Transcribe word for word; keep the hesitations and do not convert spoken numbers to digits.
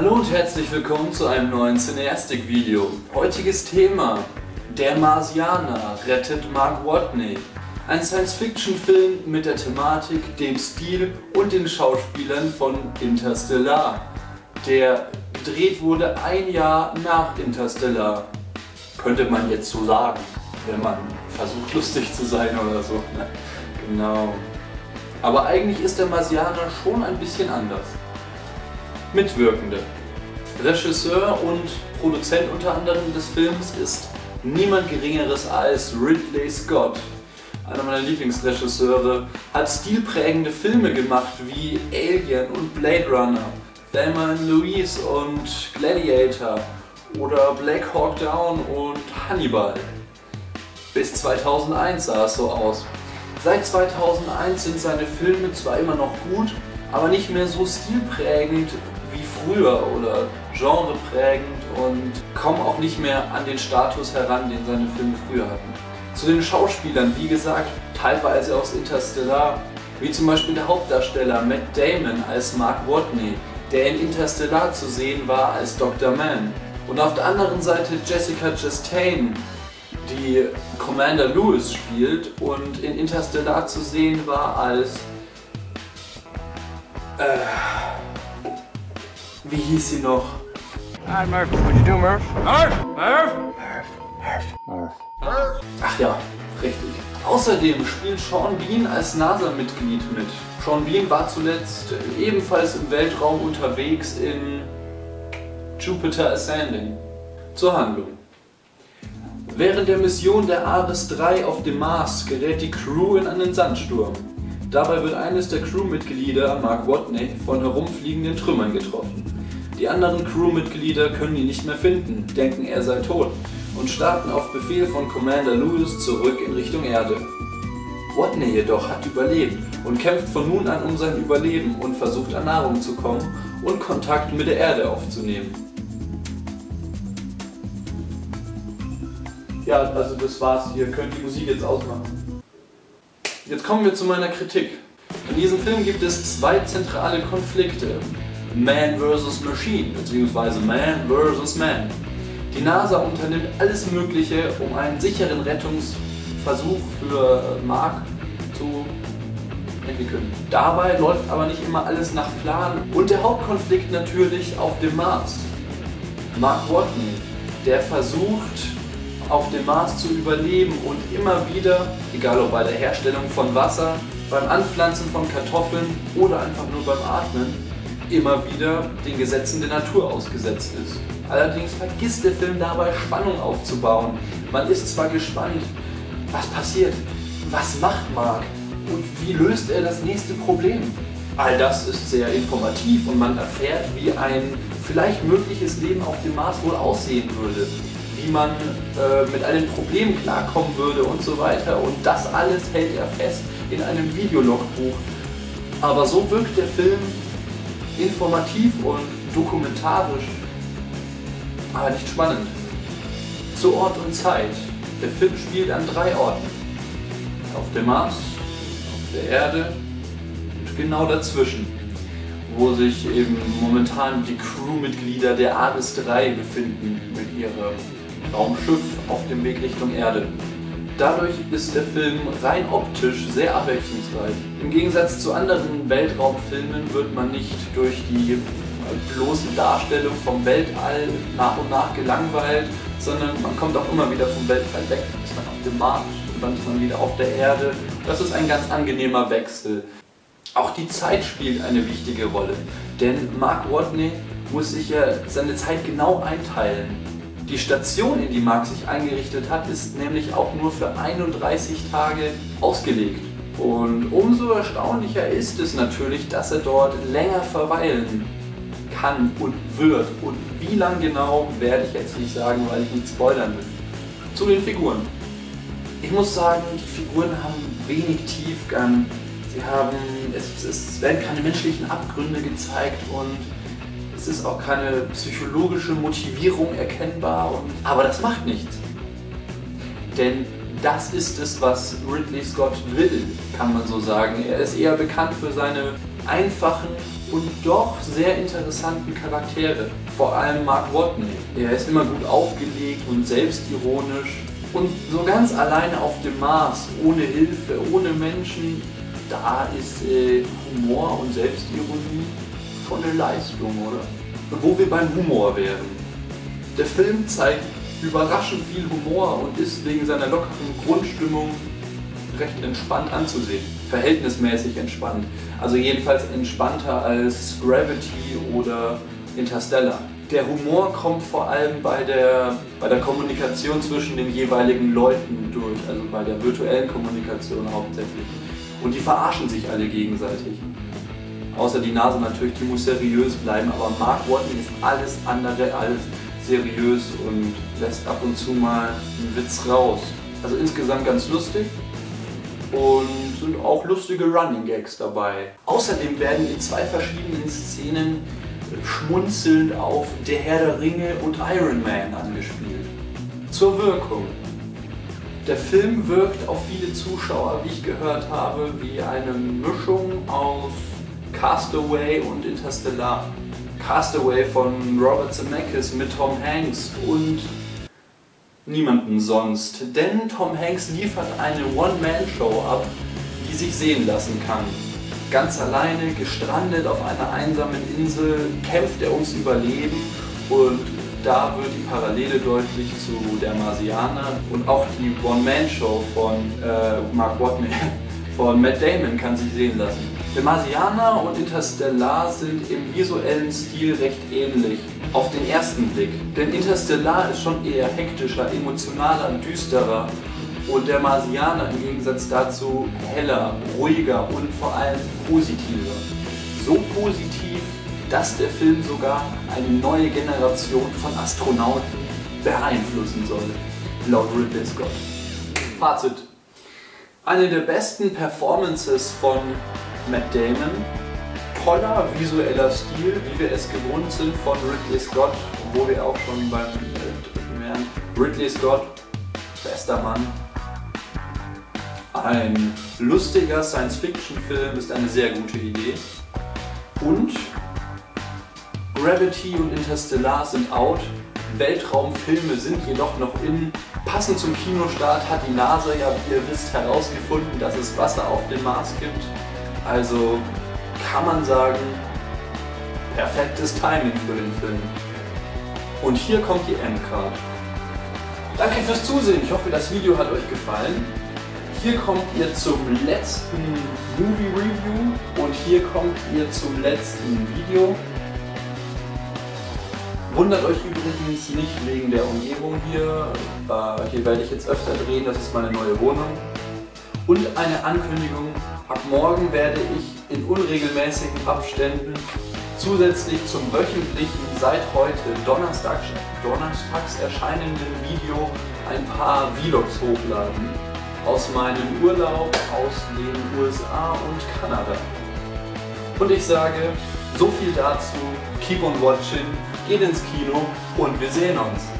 Hallo und herzlich willkommen zu einem neuen Cineastic-Video. Heutiges Thema: Der Marsianer rettet Mark Watney. Ein Science-Fiction-Film mit der Thematik, dem Stil und den Schauspielern von Interstellar, der gedreht wurde ein Jahr nach Interstellar. Könnte man jetzt so sagen, wenn man versucht lustig zu sein oder so. Genau. Aber eigentlich ist der Marsianer schon ein bisschen anders. Mitwirkende. Regisseur und Produzent unter anderem des Films ist niemand Geringeres als Ridley Scott. Einer meiner Lieblingsregisseure, hat stilprägende Filme gemacht wie Alien und Blade Runner, Thelma und Louise und Gladiator oder Black Hawk Down und Hannibal. Bis zweitausendeins sah es so aus. Seit zweitausendeins sind seine Filme zwar immer noch gut, aber nicht mehr so stilprägend wie früher oder genreprägend und kommen auch nicht mehr an den Status heran, den seine Filme früher hatten. Zu den Schauspielern, wie gesagt, teilweise aus Interstellar, wie zum Beispiel der Hauptdarsteller Matt Damon als Mark Watney, der in Interstellar zu sehen war als Doktor Mann. Und auf der anderen Seite Jessica Chastain, die Commander Lewis spielt und in Interstellar zu sehen war als... Äh, wie hieß sie noch? Hi Murph, what you do Murph? Murph! Murph! Murph! Murph! Murph! Ach ja, richtig. Außerdem spielt Sean Bean als NASA-Mitglied mit. Sean Bean war zuletzt ebenfalls im Weltraum unterwegs in Jupiter Ascending. Zur Handlung. Während der Mission der Ares drei auf dem Mars gerät die Crew in einen Sandsturm. Dabei wird eines der Crewmitglieder, Mark Watney, von herumfliegenden Trümmern getroffen. Die anderen Crewmitglieder können ihn nicht mehr finden, denken er sei tot und starten auf Befehl von Commander Lewis zurück in Richtung Erde. Watney jedoch hat überlebt und kämpft von nun an um sein Überleben und versucht an Nahrung zu kommen und Kontakt mit der Erde aufzunehmen. Ja, also das war's. Ihr könnt die Musik jetzt ausmachen. Jetzt kommen wir zu meiner Kritik. In diesem Film gibt es zwei zentrale Konflikte. Man versus Machine, bzw. Man versus Man. Die NASA unternimmt alles Mögliche, um einen sicheren Rettungsversuch für Mark zu entwickeln. Dabei läuft aber nicht immer alles nach Plan. Und der Hauptkonflikt natürlich auf dem Mars. Mark Watney, der versucht, auf dem Mars zu überleben und immer wieder, egal ob bei der Herstellung von Wasser, beim Anpflanzen von Kartoffeln oder einfach nur beim Atmen, immer wieder den Gesetzen der Natur ausgesetzt ist. Allerdings vergisst der Film dabei, Spannung aufzubauen. Man ist zwar gespannt, was passiert, was macht Mark und wie löst er das nächste Problem. All das ist sehr informativ und man erfährt, wie ein vielleicht mögliches Leben auf dem Mars wohl aussehen würde, wie man äh, mit all den Problemen klarkommen würde und so weiter. Und das alles hält er fest in einem Videologbuch. Aber so wirkt der Film informativ und dokumentarisch, aber nicht spannend. Zu Ort und Zeit. Der Film spielt an drei Orten. Auf dem Mars, auf der Erde und genau dazwischen, wo sich eben momentan die Crewmitglieder der Ares drei befinden mit ihrem Raumschiff auf dem Weg Richtung Erde. Dadurch ist der Film rein optisch sehr abwechslungsreich. Im Gegensatz zu anderen Weltraumfilmen wird man nicht durch die bloße Darstellung vom Weltall nach und nach gelangweilt, sondern man kommt auch immer wieder vom Weltall weg. Dann ist man auf dem Mars und dann ist man wieder auf der Erde. Das ist ein ganz angenehmer Wechsel. Auch die Zeit spielt eine wichtige Rolle, denn Mark Watney muss sich ja seine Zeit genau einteilen. Die Station, in die Mark sich eingerichtet hat, ist nämlich auch nur für einunddreißig Tage ausgelegt. Und umso erstaunlicher ist es natürlich, dass er dort länger verweilen kann und wird. Und wie lang genau, werde ich jetzt nicht sagen, weil ich nicht spoilern will. Zu den Figuren. Ich muss sagen, die Figuren haben wenig Tiefgang. Sie haben, es, es werden keine menschlichen Abgründe gezeigt und es ist auch keine psychologische Motivierung erkennbar, und, aber das macht nichts. Denn das ist es, was Ridley Scott will, kann man so sagen. Er ist eher bekannt für seine einfachen, und doch sehr interessanten Charaktere. Vor allem Mark Watney. Der ist immer gut aufgelegt und selbstironisch. Und so ganz alleine auf dem Mars, ohne Hilfe, ohne Menschen, da ist äh, Humor und Selbstironie schon eine Leistung, oder? Wo wir beim Humor wären. Der Film zeigt überraschend viel Humor und ist wegen seiner lockeren Grundstimmung recht entspannt anzusehen. Verhältnismäßig entspannt. Also jedenfalls entspannter als Gravity oder Interstellar. Der Humor kommt vor allem bei der, bei der Kommunikation zwischen den jeweiligen Leuten durch, also bei der virtuellen Kommunikation hauptsächlich. Und die verarschen sich alle gegenseitig. Außer die NASA natürlich, die muss seriös bleiben, aber Mark Watney ist alles andere als seriös und lässt ab und zu mal einen Witz raus. Also insgesamt ganz lustig. Und sind auch lustige Running Gags dabei. Außerdem werden in zwei verschiedenen Szenen schmunzelnd auf Der Herr der Ringe und Iron Man angespielt. Zur Wirkung. Der Film wirkt auf viele Zuschauer, wie ich gehört habe, wie eine Mischung aus Castaway und Interstellar. Castaway von Robert Zemeckis mit Tom Hanks und niemanden sonst, denn Tom Hanks liefert eine One-Man-Show ab, die sich sehen lassen kann. Ganz alleine, gestrandet auf einer einsamen Insel, kämpft er ums Überleben und da wird die Parallele deutlich zu Der Marsianer und auch die One-Man-Show von äh, Mark Watney, von Matt Damon kann sich sehen lassen. Der Marsianer und Interstellar sind im visuellen Stil recht ähnlich. Auf den ersten Blick. Denn Interstellar ist schon eher hektischer, emotionaler, düsterer und Der Marsianer im Gegensatz dazu heller, ruhiger und vor allem positiver. So positiv, dass der Film sogar eine neue Generation von Astronauten beeinflussen soll, laut Ridley Scott. Fazit. Eine der besten Performances von Matt Damon. Voller visueller Stil, wie wir es gewohnt sind von Ridley Scott, wo wir auch schon beim dritten wären. Ridley Scott, bester Mann. Ein lustiger Science-Fiction-Film ist eine sehr gute Idee. Und Gravity und Interstellar sind out. Weltraumfilme sind jedoch noch in. Passend zum Kinostart hat die NASA ja, wie ihr wisst, herausgefunden, dass es Wasser auf dem Mars gibt. Also kann man sagen, perfektes Timing für den Film. Und hier kommt die Endcard. Danke fürs Zusehen, ich hoffe, das Video hat euch gefallen. Hier kommt ihr zum letzten Movie Review und hier kommt ihr zum letzten Video. Wundert euch übrigens nicht wegen der Umgebung hier. Hier werde ich jetzt öfter drehen, das ist meine neue Wohnung. Und eine Ankündigung, ab morgen werde ich in unregelmäßigen Abständen zusätzlich zum wöchentlichen, seit heute Donnerstag, donnerstags erscheinenden Video ein paar Vlogs hochladen. Aus meinem Urlaub, aus den U S A und Kanada. Und ich sage, so viel dazu, keep on watching, geht ins Kino und wir sehen uns.